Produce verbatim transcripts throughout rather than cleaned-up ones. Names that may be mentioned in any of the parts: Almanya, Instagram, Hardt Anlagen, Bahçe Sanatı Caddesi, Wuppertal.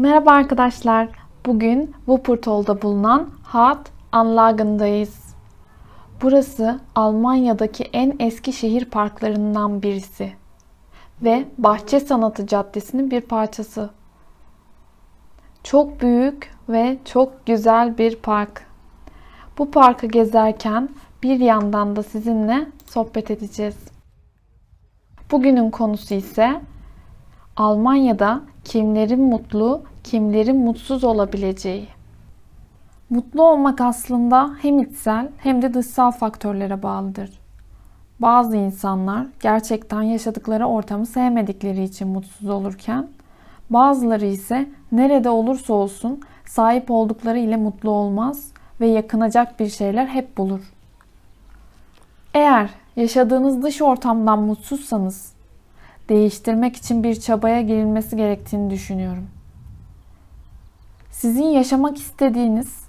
Merhaba arkadaşlar. Bugün Wuppertal'da bulunan Hardt Anlagen'dayız. Burası Almanya'daki en eski şehir parklarından birisi ve Bahçe Sanatı Caddesi'nin bir parçası. Çok büyük ve çok güzel bir park. Bu parkı gezerken bir yandan da sizinle sohbet edeceğiz. Bugünün konusu ise Almanya'da kimlerin mutlu, kimlerin mutsuz olabileceği. Mutlu olmak aslında hem içsel hem de dışsal faktörlere bağlıdır. Bazı insanlar gerçekten yaşadıkları ortamı sevmedikleri için mutsuz olurken, bazıları ise nerede olursa olsun sahip oldukları ile mutlu olmaz ve yakınacak bir şeyler hep bulur. Eğer yaşadığınız dış ortamdan mutsuzsanız, değiştirmek için bir çabaya girilmesi gerektiğini düşünüyorum. Sizin yaşamak istediğiniz,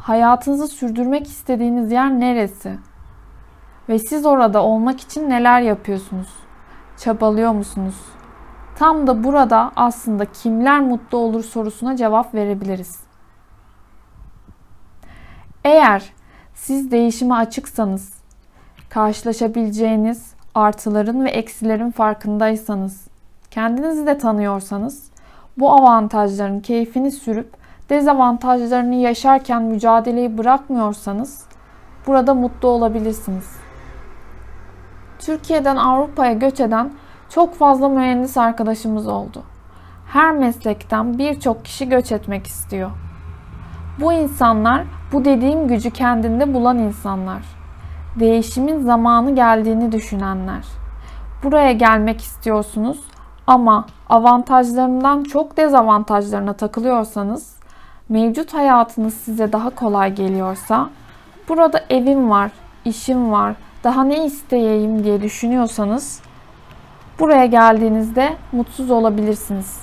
hayatınızı sürdürmek istediğiniz yer neresi? Ve siz orada olmak için neler yapıyorsunuz? Çabalıyor musunuz? Tam da burada aslında kimler mutlu olur sorusuna cevap verebiliriz. Eğer siz değişime açıksanız, karşılaşabileceğiniz artıların ve eksilerin farkındaysanız, kendinizi de tanıyorsanız, bu avantajların keyfini sürüp dezavantajlarını yaşarken mücadeleyi bırakmıyorsanız, burada mutlu olabilirsiniz. Türkiye'den Avrupa'ya göç eden çok fazla mühendis arkadaşımız oldu. Her meslekten birçok kişi göç etmek istiyor. Bu insanlar, bu dediğim gücü kendinde bulan insanlar. Değişimin zamanı geldiğini düşünenler. Buraya gelmek istiyorsunuz ama avantajlarından çok dezavantajlarına takılıyorsanız, mevcut hayatınız size daha kolay geliyorsa, burada evim var, işim var, daha ne isteyeyim diye düşünüyorsanız, buraya geldiğinizde mutsuz olabilirsiniz.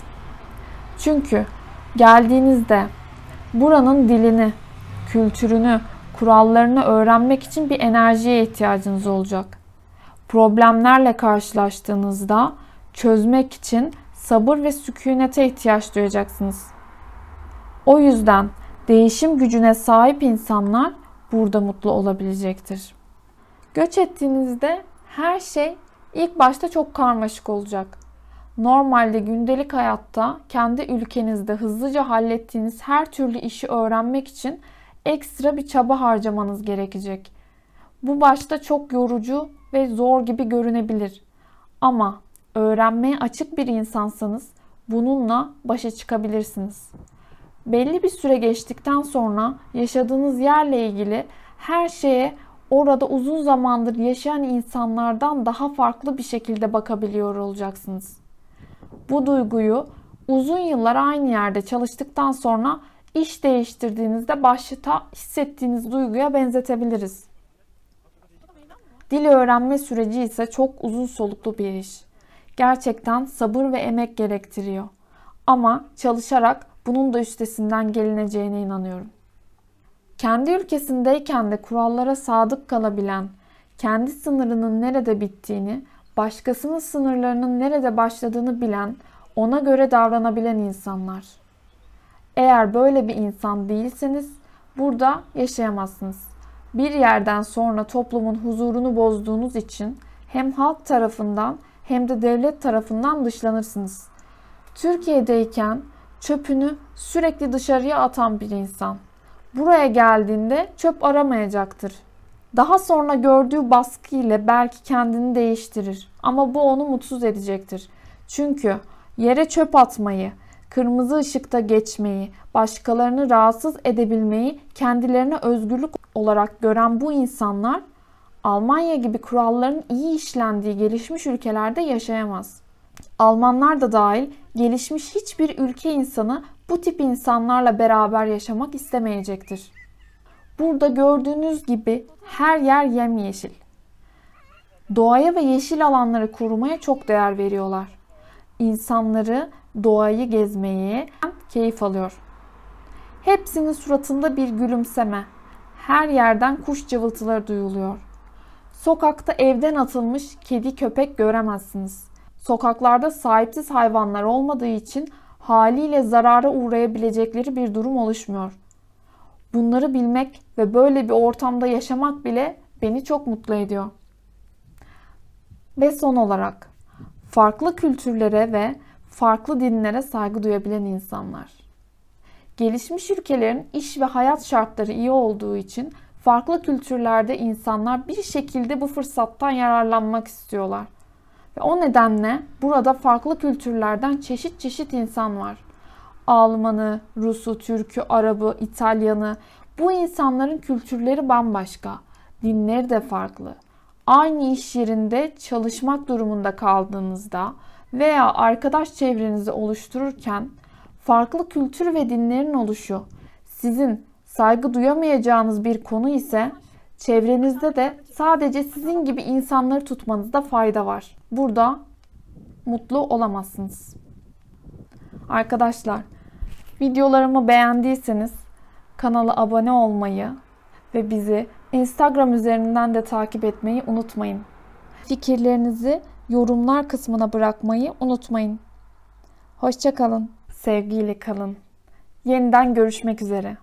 Çünkü geldiğinizde buranın dilini, kültürünü, kurallarını öğrenmek için bir enerjiye ihtiyacınız olacak. Problemlerle karşılaştığınızda çözmek için sabır ve sükunete ihtiyaç duyacaksınız. O yüzden değişim gücüne sahip insanlar burada mutlu olabilecektir. Göç ettiğinizde her şey ilk başta çok karmaşık olacak. Normalde gündelik hayatta kendi ülkenizde hızlıca hallettiğiniz her türlü işi öğrenmek için ekstra bir çaba harcamanız gerekecek. Bu başta çok yorucu ve zor gibi görünebilir. Ama öğrenmeye açık bir insansanız bununla başa çıkabilirsiniz. Belli bir süre geçtikten sonra yaşadığınız yerle ilgili her şeye orada uzun zamandır yaşayan insanlardan daha farklı bir şekilde bakabiliyor olacaksınız. Bu duyguyu uzun yıllar aynı yerde çalıştıktan sonra İş değiştirdiğinizde başta hissettiğiniz duyguya benzetebiliriz. Dil öğrenme süreci ise çok uzun soluklu bir iş. Gerçekten sabır ve emek gerektiriyor. Ama çalışarak bunun da üstesinden gelineceğine inanıyorum. Kendi ülkesindeyken de kurallara sadık kalabilen, kendi sınırının nerede bittiğini, başkasının sınırlarının nerede başladığını bilen, ona göre davranabilen insanlar. Eğer böyle bir insan değilseniz burada yaşayamazsınız. Bir yerden sonra toplumun huzurunu bozduğunuz için hem halk tarafından hem de devlet tarafından dışlanırsınız. Türkiye'deyken çöpünü sürekli dışarıya atan bir insan buraya geldiğinde çöp aramayacaktır. Daha sonra gördüğü baskı ile belki kendini değiştirir ama bu onu mutsuz edecektir. Çünkü yere çöp atmayı, kırmızı ışıkta geçmeyi, başkalarını rahatsız edebilmeyi kendilerine özgürlük olarak gören bu insanlar Almanya gibi kuralların iyi işlendiği gelişmiş ülkelerde yaşayamaz. Almanlar da dahil gelişmiş hiçbir ülke insanı bu tip insanlarla beraber yaşamak istemeyecektir. Burada gördüğünüz gibi her yer yemyeşil. Doğaya ve yeşil alanları korumaya çok değer veriyorlar. İnsanları doğayı gezmeyi keyif alıyor. Hepsinin suratında bir gülümseme. Her yerden kuş cıvıltıları duyuluyor. Sokakta evden atılmış kedi köpek göremezsiniz. Sokaklarda sahipsiz hayvanlar olmadığı için haliyle zarara uğrayabilecekleri bir durum oluşmuyor. Bunları bilmek ve böyle bir ortamda yaşamak bile beni çok mutlu ediyor. Ve son olarak, farklı kültürlere ve farklı dinlere saygı duyabilen insanlar. Gelişmiş ülkelerin iş ve hayat şartları iyi olduğu için farklı kültürlerde insanlar bir şekilde bu fırsattan yararlanmak istiyorlar. Ve o nedenle burada farklı kültürlerden çeşit çeşit insan var. Almanı, Rus'u, Türk'ü, Arap'ı, İtalyan'ı, bu insanların kültürleri bambaşka, dinleri de farklı. Aynı iş yerinde çalışmak durumunda kaldığınızda veya arkadaş çevrenizi oluştururken farklı kültür ve dinlerin oluşu, sizin saygı duyamayacağınız bir konu ise çevrenizde de sadece sizin gibi insanları tutmanızda fayda var. Burada mutlu olamazsınız. Arkadaşlar, videolarımı beğendiyseniz kanala abone olmayı ve bizi Instagram üzerinden de takip etmeyi unutmayın. Fikirlerinizi yorumlar kısmına bırakmayı unutmayın. Hoşça kalın, sevgiyle kalın. Yeniden görüşmek üzere.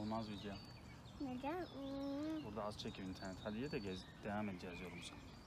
Olmaz video. Neden? Burada az çekim internet. Hadi ya da gez, devam edeceğiz yolumuza.